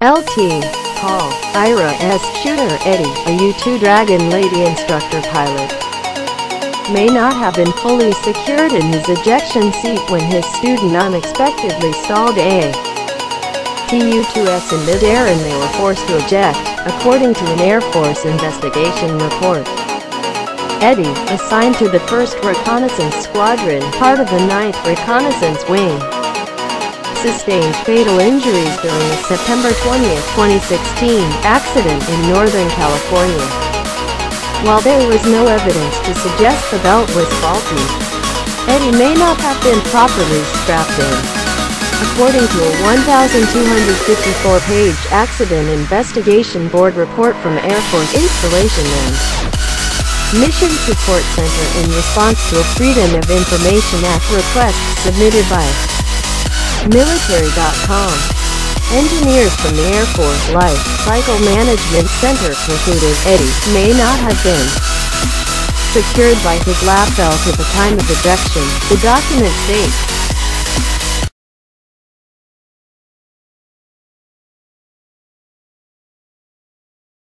LT, Paul, Ira S. Eadie, a U-2 Dragon Lady instructor pilot, may not have been fully secured in his ejection seat when his student unexpectedly stalled a TU-2S in mid-air and they were forced to eject, according to an Air Force investigation report. Eadie, assigned to the 1st Reconnaissance Squadron, part of the 9th Reconnaissance Wing, sustained fatal injuries during a September 20, 2016, accident in Northern California. While there was no evidence to suggest the belt was faulty, Eadie may not have been properly strapped in, according to a 1,254-page accident investigation board report from Air Force Installation and Mission Support Center in response to a Freedom of Information Act request submitted by Military.com. Engineers from the Air Force Life Cycle Management Center concluded Eadie may not have been secured by his lap belt at the time of ejection, the document states.